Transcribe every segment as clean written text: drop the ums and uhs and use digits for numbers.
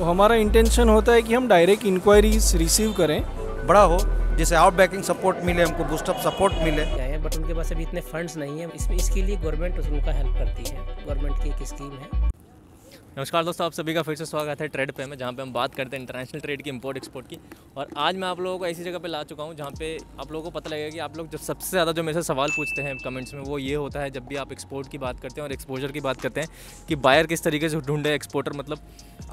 तो हमारा इंटेंशन होता है कि हम डायरेक्ट इंक्वायरीज रिसीव करें, बड़ा हो, जैसे आउट बैकिंग सपोर्ट मिले, हमको बूस्टअप सपोर्ट मिले। बट उनके पास अभी इतने फंड्स नहीं है, इसके लिए गवर्नमेंट उनका हेल्प करती है, गवर्नमेंट की एक स्कीम है। नमस्कार दोस्तों, आप सभी का फिर से स्वागत है ट्रेड पे में, जहाँ पे हम बात करते हैं इंटरनेशनल ट्रेड की, इंपोर्ट एक्सपोर्ट की। और आज मैं आप लोगों को ऐसी जगह पे ला चुका हूँ जहाँ पे आप लोगों को पता लगेगा कि आप लोग जब सबसे ज़्यादा जो मेरे से सवाल पूछते हैं कमेंट्स में, वो ये होता है जब भी आप एक्सपोर्ट की बात करते हैं और एक्सपोजर की बात करते हैं कि बायर किस तरीके से ढूंढे एक्सपोर्टर, मतलब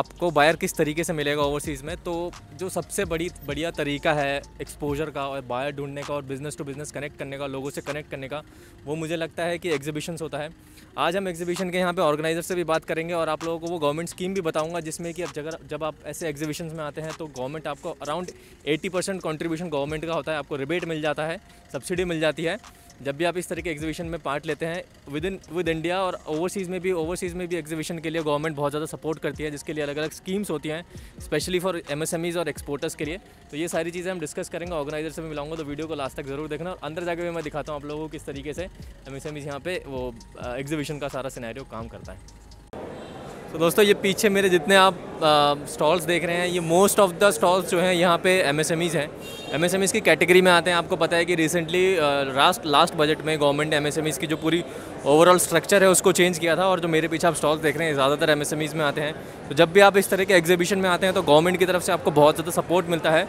आपको बायर किस तरीके से मिलेगा ओवरसीज़ में। तो जो सबसे बढ़िया तरीका है एक्सपोजर का और बायर ढूंढने का और बिज़नेस टू बिज़नेस कनेक्ट करने का, लोगों से कनेक्ट करने का, वो मुझे लगता है कि एग्जीबिशंस होता है। आज हम एग्जीबिशन के यहाँ पे ऑर्गेनाइजर से भी बात करेंगे और आप लोगों को वो गवर्नमेंट स्कीम भी बताऊंगा जिसमें कि अब जब आप ऐसे एग्जीबिशंस में आते हैं तो गवर्नमेंट आपको अराउंड 80% कॉन्ट्रीब्यूशन गवर्नमेंट का होता है, आपको रिबेट मिल जाता है, सब्सिडी मिल जाती है जब भी आप इस तरह के एग्जीबिशन में पार्ट लेते हैं विद इंडिया। और ओवरसीज़ में भी एग्जीबिशन के लिए गवर्नमेंट बहुत ज़्यादा सपोर्ट करती है, जिसके लिए अलग अलग स्कीम्स होती हैं स्पेशली फॉर MSMEs और एक्सपोर्टर्स के लिए। तो ये सारी चीज़ें हम डिस्कस करेंगे, ऑर्गेनाइजर से भी मिलाऊंगा, तो वीडियो को लास्ट तक जरूर देखना। और अंदर जाकर भी मैं दिखाता हूँ आप लोगों को किस तरीके से MSMEs यहाँ पे वो एग्जीबिशन का सारा सिनेरियो काम करता है। तो दोस्तों, ये पीछे मेरे जितने आप स्टॉल्स देख रहे हैं, ये मोस्ट ऑफ द स्टॉल्स जो हैं यहाँ पे MSMEs हैं, MSMEs की कैटेगरी में आते हैं। आपको पता है कि रिसेंटली लास्ट बजट में गवर्नमेंट MSMEs की जो पूरी ओवरऑल स्ट्रक्चर है उसको चेंज किया था, और जो मेरे पीछे आप स्टॉल्स देख रहे हैं ज़्यादातर MSMEs में आते हैं। तो जब भी आप इस तरह के एग्जीबिशन में आते हैं तो गवर्नमेंट की तरफ से आपको बहुत ज़्यादा सपोर्ट मिलता है।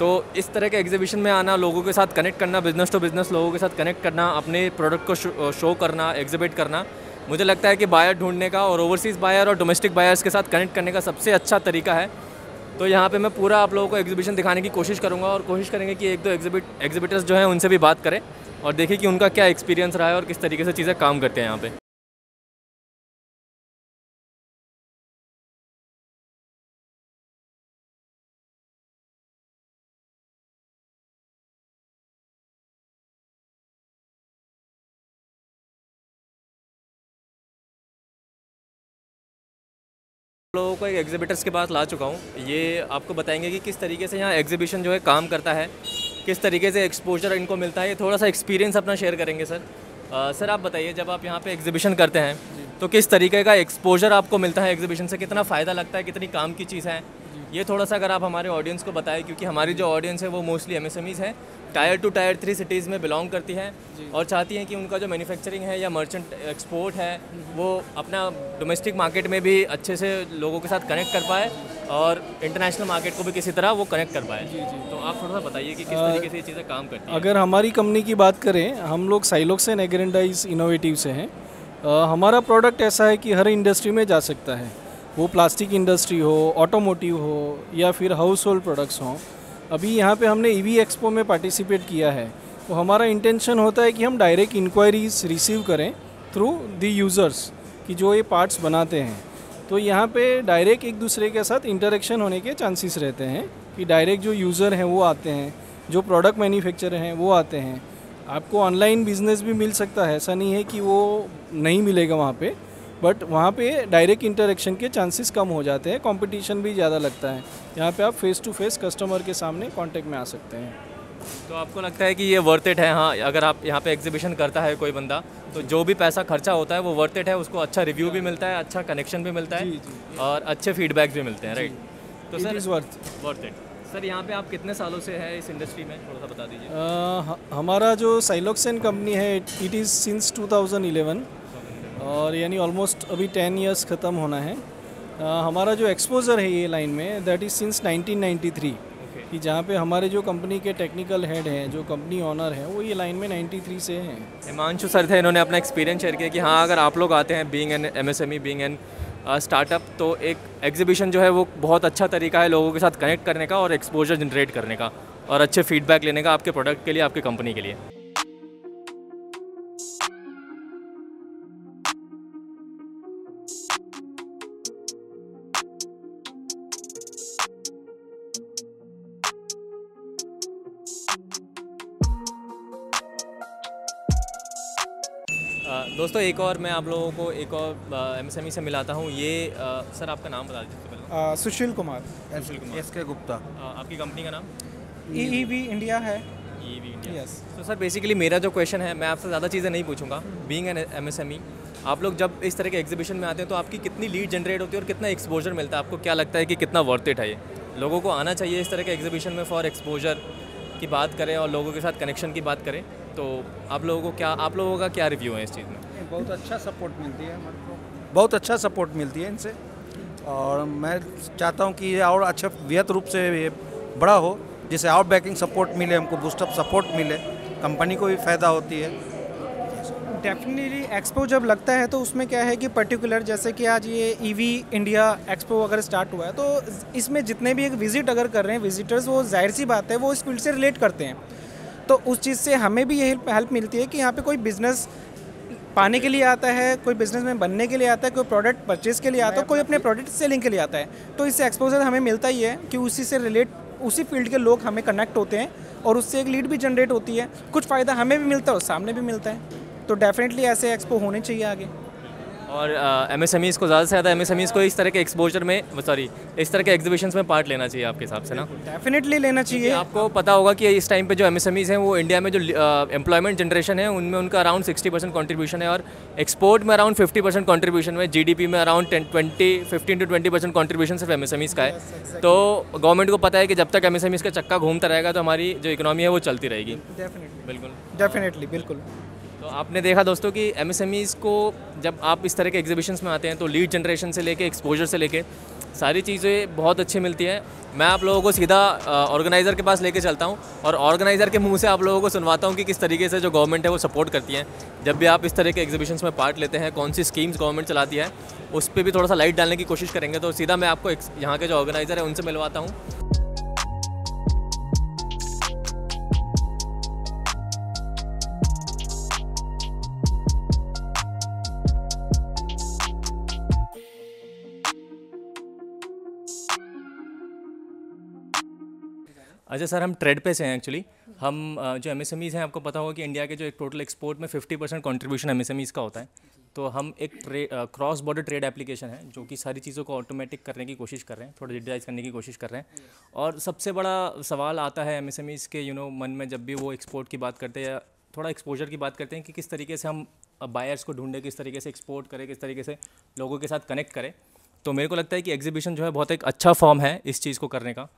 तो इस तरह के एग्जीबिशन में आना, लोगों के साथ कनेक्ट करना, बिज़नेस टू बिज़नेस लोगों के साथ कनेक्ट करना, अपने प्रोडक्ट को शो करना, एग्जिबिट करना, मुझे लगता है कि बायर ढूंढने का और ओवरसीज़ बायर और डोमेस्टिक बायर्स के साथ कनेक्ट करने का सबसे अच्छा तरीका है। तो यहाँ पे मैं पूरा आप लोगों को एग्जीबिशन दिखाने की कोशिश करूँगा और कोशिश करेंगे कि एक दो एग्जीबिटर्स जो हैं उनसे भी बात करें और देखें कि उनका क्या एक्सपीरियंस रहा है और किस तरीके से चीज़ें काम करते हैं यहाँ पर। लोगों को एक एग्जीबिटर्स के पास ला चुका हूँ, ये आपको बताएंगे कि किस तरीके से यहाँ एग्जीबिशन जो है काम करता है, किस तरीके से एक्सपोजर इनको मिलता है, ये थोड़ा सा एक्सपीरियंस अपना शेयर करेंगे। सर सर आप बताइए, जब आप यहाँ पे एग्जीबिशन करते हैं तो किस तरीके का एक्सपोजर आपको मिलता है, एग्जीबिशन से कितना फ़ायदा लगता है, कितनी काम की चीज़ है, ये थोड़ा सा अगर आप हमारे ऑडियंस को बताएं, क्योंकि हमारी जो ऑडियंस है वो मोस्टली MSMEs है, टायर 2 टायर 3 सिटीज़ में बिलोंग करती है और चाहती हैं कि उनका जो मैन्युफैक्चरिंग है या मर्चेंट एक्सपोर्ट है वो अपना डोमेस्टिक मार्केट में भी अच्छे से लोगों के साथ कनेक्ट कर पाए और इंटरनेशनल मार्केट को भी किसी तरह वो कनेक्ट कर पाए। तो आप थोड़ा सा बताइए कि किस तरीके से ये चीज़ें काम करती हैं। अगर हमारी कंपनी की बात करें, हम लोग साइलोक्सेन एग्रेंडाइज इनोवेटिव से हैं। हमारा प्रोडक्ट ऐसा है कि हर इंडस्ट्री में जा सकता है, वो प्लास्टिक इंडस्ट्री हो, ऑटोमोटिव हो या फिर हाउस होल्ड प्रोडक्ट्स हों। अभी यहाँ पे हमने EV एक्सपो में पार्टिसिपेट किया है, तो हमारा इंटेंशन होता है कि हम डायरेक्ट इंक्वायरीज रिसीव करें थ्रू दी यूज़र्स कि जो ये पार्ट्स बनाते हैं। तो यहाँ पे डायरेक्ट एक दूसरे के साथ इंटरेक्शन होने के चांसेस रहते हैं कि डायरेक्ट जो यूज़र हैं वो आते हैं, जो प्रोडक्ट मैन्युफैक्चरर हैं वो आते हैं। आपको ऑनलाइन बिजनेस भी मिल सकता है, ऐसा नहीं है कि वो नहीं मिलेगा वहाँ पर, बट वहाँ पे डायरेक्ट इंटरेक्शन के चांसेस कम हो जाते हैं, कंपटीशन भी ज़्यादा लगता है। यहाँ पे आप फेस टू फेस कस्टमर के सामने कांटेक्ट में आ सकते हैं। तो आपको लगता है कि ये वर्थ इट है? हाँ, अगर आप यहाँ पे एग्जीबिशन करता है कोई बंदा तो जो भी पैसा खर्चा होता है वो वर्थ इट है, उसको अच्छा रिव्यू भी मिलता है, अच्छा कनेक्शन भी मिलता है और अच्छे फीडबैक भी मिलते हैं, राइट? तो sir is worth it. Sir यहाँ पे आप कितने सालों से है इस इंडस्ट्री में, थोड़ा सा बता दीजिए। हमारा जो साइलोक्सेन कंपनी है, इट इज़ सिंस 2011 और यानी ऑलमोस्ट अभी 10 इयर्स ख़त्म होना है। हमारा जो एक्सपोजर है ये लाइन में, दैट इज़ सिंस 1993 कि जहाँ पे हमारे जो कंपनी के टेक्निकल हेड हैं, जो कंपनी ऑनर हैं, वो ये लाइन में 93 से हैं। हिमांशु सर थे, इन्होंने अपना एक्सपीरियंस शेयर किया कि हाँ, अगर आप लोग आते हैं being an MSME, being an startup, तो एक एग्जीबिशन जो है वो बहुत अच्छा तरीका है लोगों के साथ कनेक्ट करने का और एक्सपोजर जनरेट करने का और अच्छे फीडबैक लेने का आपके प्रोडक्ट के लिए, आपकी कंपनी के लिए। दोस्तों, एक और मैं आप लोगों को एक और MSME से मिलाता हूँ। ये सर आपका नाम बता दीजिए पहले। सुशील कुमार। सुशील कुमार, SK गुप्ता। आपकी कंपनी का नाम EV इंडिया है। EV India, yes. तो सर बेसिकली मेरा जो क्वेश्चन है, मैं आपसे ज़्यादा चीज़ें नहीं पूछूंगा। बीइंग एन MSME, आप लोग जब इस तरह के एग्जीबिशन में आते हैं तो आपकी कितनी लीड जनरेट होती है और कितना एक्सपोजर मिलता है? आपको क्या लगता है कि कितना वर्थ इट है? ये लोगों को आना चाहिए इस तरह के एग्जीबिशन में फॉर एक्सपोजर की बात करें और लोगों के साथ कनेक्शन की बात करें तो आप लोगों का क्या रिव्यू है इस चीज़ में? बहुत अच्छा सपोर्ट मिलती है, बहुत अच्छा सपोर्ट मिलती है इनसे, और मैं चाहता हूँ कि ये और अच्छा वृहत रूप से ये बड़ा हो, जिसे और बैकिंग सपोर्ट मिले, हमको बूस्टअप सपोर्ट मिले, कंपनी को भी फ़ायदा होती है। डेफिनेटली एक्सपो जब लगता है तो उसमें क्या है कि पर्टिकुलर जैसे कि आज ये ईवी इंडिया एक्सपो अगर स्टार्ट हुआ है तो इसमें जितने भी एक विजिट अगर कर रहे हैं विजिटर्स, वो जाहिर सी बात है वो इस फील्ड से रिलेट करते हैं, तो उस चीज़ से हमें भी ये हेल्प मिलती है कि यहाँ पे कोई बिज़नेस पाने के लिए आता है, कोई बिजनेस में बनने के लिए आता है, कोई प्रोडक्ट परचेज़ के लिए आता है, कोई अपने प्रोडक्ट सेलिंग के लिए आता है। तो इससे एक्सपोजर हमें मिलता ही है कि उसी से रिलेट उसी फील्ड के लोग हमें कनेक्ट होते हैं और उससे एक लीड भी जनरेट होती है, कुछ फ़ायदा हमें भी मिलता है और सामने भी मिलता है। तो डेफिनेटली ऐसे एक्सपो होने चाहिए आगे, और एमएसएमईज को ज़्यादा से ज़्यादा एमएसएमईज को इस तरह के एक्सपोजर में इस तरह के एग्जीबिशंस में पार्ट लेना चाहिए आपके हिसाब से ना? डेफिनेटली लेना चाहिए। आपको पता होगा कि इस टाइम पे जो एमएसएमईज हैं वो इंडिया में जो एम्प्लॉयमेंट जनरेशन है उनमें उनका अराउंड 60% कॉन्ट्रीब्यूशन है और एक्सपोर्ट में अराउंड 50% कॉन्ट्रीब्यूशन में, जीडीपी में अराउंड 15 to 20% कॉन्ट्रीब्यूशन सिर्फ एमएसएमईज का है। तो गवर्नमेंट को पता है कि जब तक एमएसएमईज का चक्का घूमता रहेगा तो हमारी जो इकोनॉमी है वो चलती रहेगी। बिल्कुल डेफिनेटली बिल्कुल। तो आपने देखा दोस्तों कि एमएसएमईज़ को जब आप इस तरह के एग्जीबिशंस में आते हैं तो लीड जनरेशन से लेके एक्सपोजर से लेके सारी चीज़ें बहुत अच्छी मिलती है। मैं आप लोगों को सीधा ऑर्गेनाइज़र के पास लेके चलता हूं और ऑर्गेनाइज़र के मुंह से आप लोगों को सुनवाता हूं कि किस तरीके से जो गवर्नमेंट है वो सपोर्ट करती है जब भी आप इस तरह के एग्जीबिशंस में पार्ट लेते हैं, कौन सी स्कीम्स गवर्नमेंट चलाती है उस पर भी थोड़ा सा लाइट डालने की कोशिश करेंगे। तो सीधा मैं आपको यहाँ के जो ऑर्गेनाइज़र है उनसे मिलवाता हूँ। अच्छा सर, हम ट्रेड पे से हैं एक्चुअली। हम जो एमएसएमईज़ हैं आपको पता होगा कि इंडिया के जो एक टोटल एक्सपोर्ट में 50% कॉन्ट्रीब्यूशन एमएसएमईज़ का होता है। तो हम एक क्रॉस बॉर्डर ट्रेड एप्लीकेशन है जो कि सारी चीज़ों को ऑटोमेटिक करने की कोशिश कर रहे हैं, थोड़ा डिजिटाइज करने की कोशिश कर रहे हैं। और सबसे बड़ा सवाल आता है एमएसएमईज़ के मन में जब भी वो एक्सपोर्ट की बात करते हैं या थोड़ा एक्सपोजर की बात करते हैं कि किस तरीके से हम बायर्स को ढूंढें, किस तरीके से एक्सपोर्ट करें, किस तरीके से लोगों के साथ कनेक्ट करें। तो मेरे को लगता है कि एग्जीबिशन जो है बहुत एक अच्छा फॉर्म है इस चीज़ को करने का।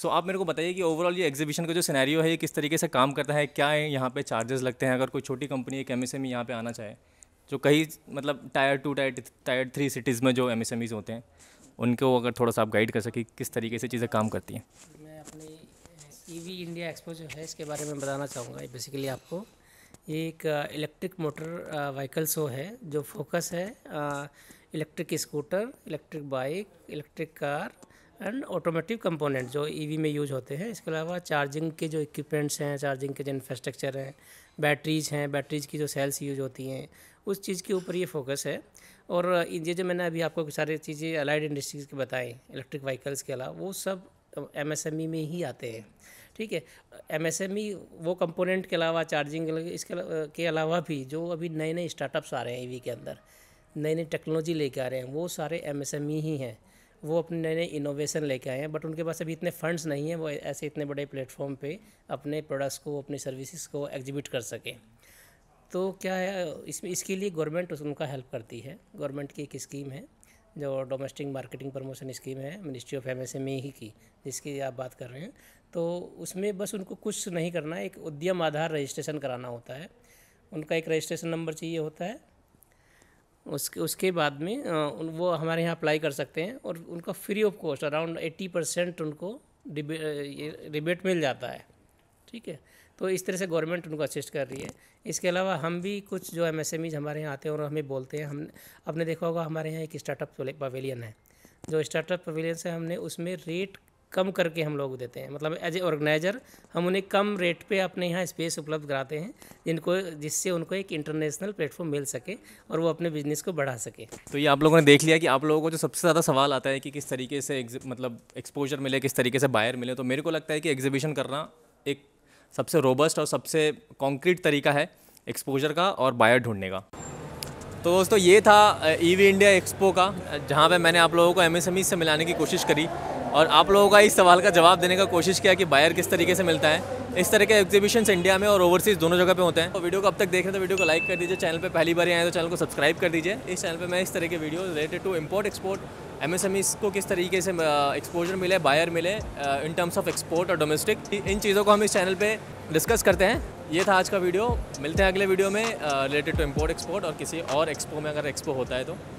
सो आप मेरे को बताइए कि ओवरऑल ये एग्जीबिशन का जो सिनेरियो है ये किस तरीके से काम करता है, क्या यहाँ पे चार्जेस लगते हैं अगर कोई छोटी कंपनी एक एमएसएमई यहाँ पे आना चाहे, जो कहीं मतलब टायर 2 टायर 3 सिटीज़ में जो एमएसएमईज होते हैं उनको अगर थोड़ा सा आप गाइड कर सकें किस तरीके से चीज़ें काम करती हैं। मैं अपनी ईवी इंडिया एक्सपो जो है इसके बारे में बताना चाहूँगा। बेसिकली आपको ये एक इलेक्ट्रिक मोटर व्हीकल शो है जो फोकस है electric scooter, electric bike, electric car and automotive component जो ईवी में यूज होते हैं। इसके अलावा चार्जिंग के जो इक्विपमेंट्स हैं, चार्जिंग के जो इंफ्रास्ट्रक्चर हैं, बैटरीज की जो सेल्स यूज होती हैं उस चीज़ के ऊपर ये फोकस है। और ये जो मैंने अभी आपको सारी चीज़ें अलाइड इंडस्ट्रीज़ की बताएं इलेक्ट्रिक व्हीकल्स के अलावा, वो सब एमएसएमई में ही आते हैं। ठीक है, एमएसएमई वो कंपोनेंट के अलावा चार्जिंग इसके अलावा भी जो अभी नए नए स्टार्टअप्स आ रहे हैं ईवी के अंदर, नई नई टेक्नोलॉजी लेके आ रहे हैं, वो सारे एमएसएमई ही हैं। वो अपने नए नए इनोवेशन लेके आए हैं बट उनके पास अभी इतने फंड्स नहीं हैं वो ऐसे इतने बड़े प्लेटफॉर्म पे अपने प्रोडक्ट्स को, अपनी सर्विसेज को एग्जिबिट कर सकें। तो क्या है इसमें, इसके लिए गवर्नमेंट उनका हेल्प करती है। गवर्नमेंट की एक स्कीम है जो डोमेस्टिक मार्केटिंग प्रमोशन स्कीम है मिनिस्ट्री ऑफ एमएसएमई ही की, जिसकी आप बात कर रहे हैं। तो उसमें बस उनको कुछ नहीं करना है, एक उद्यम आधार रजिस्ट्रेशन कराना होता है। उनका एक रजिस्ट्रेशन नंबर चाहिए होता है, उसके बाद में वो हमारे यहाँ अप्लाई कर सकते हैं और उनका फ्री ऑफ कॉस्ट अराउंड 80% उनको रिबेट मिल जाता है। ठीक है, तो इस तरह से गवर्नमेंट उनको असिस्ट कर रही है। इसके अलावा हम भी कुछ जो एमएसएमई हमारे यहाँ आते हैं और हमें बोलते हैं, हम आपने देखा होगा हमारे यहाँ एक स्टार्टअप पवेलियन है, जो स्टार्टअप पवेलियन से हमने उसमें रेट कम करके हम लोग देते हैं, मतलब एज ए ऑर्गेनाइज़र हम उन्हें कम रेट पे अपने यहाँ स्पेस उपलब्ध कराते हैं जिनको जिससे उनको एक इंटरनेशनल प्लेटफॉर्म मिल सके और वो अपने बिजनेस को बढ़ा सके। तो ये आप लोगों ने देख लिया कि आप लोगों को जो सबसे ज़्यादा सवाल आता है कि किस तरीके से एक्सपोजर मिले, किस तरीके से बायर मिले। तो मेरे को लगता है कि एग्जीबिशन करना एक सबसे रोबस्ट और सबसे कॉन्क्रीट तरीका है एक्सपोजर का और बायर ढूंढने का। तो दोस्तों ये था ईवी इंडिया एक्सपो का, जहाँ पर मैंने आप लोगों को एमएसएमई से मिलाने की कोशिश करी और आप लोगों का इस सवाल का जवाब देने का कोशिश किया कि बायर किस तरीके से मिलता है। इस तरह के एग्जीबिशंस इंडिया में और ओवरसीज़ दोनों जगह पे होते हैं। तो वीडियो को अब तक देख रहे हैं तो वीडियो को लाइक कर दीजिए, चैनल पे पहली बार आए तो चैनल को सब्सक्राइब कर दीजिए। इस चैनल पे मैं इस तरह के video related to import export, MSME को किस तरीके से एक्सपोजर मिले, बायर मिले इन टर्म्स ऑफ एक्सपोर्ट और डोमेस्टिक, इन चीज़ों को हम इस चैनल पे डिस्कस करते हैं। ये था आज का वीडियो, मिलते हैं अगले वीडियो में रिलेटेड टू इम्पोर्ट एक्सपोर्ट और किसी और एक्सपो में, अगर एक्सपो होता है तो।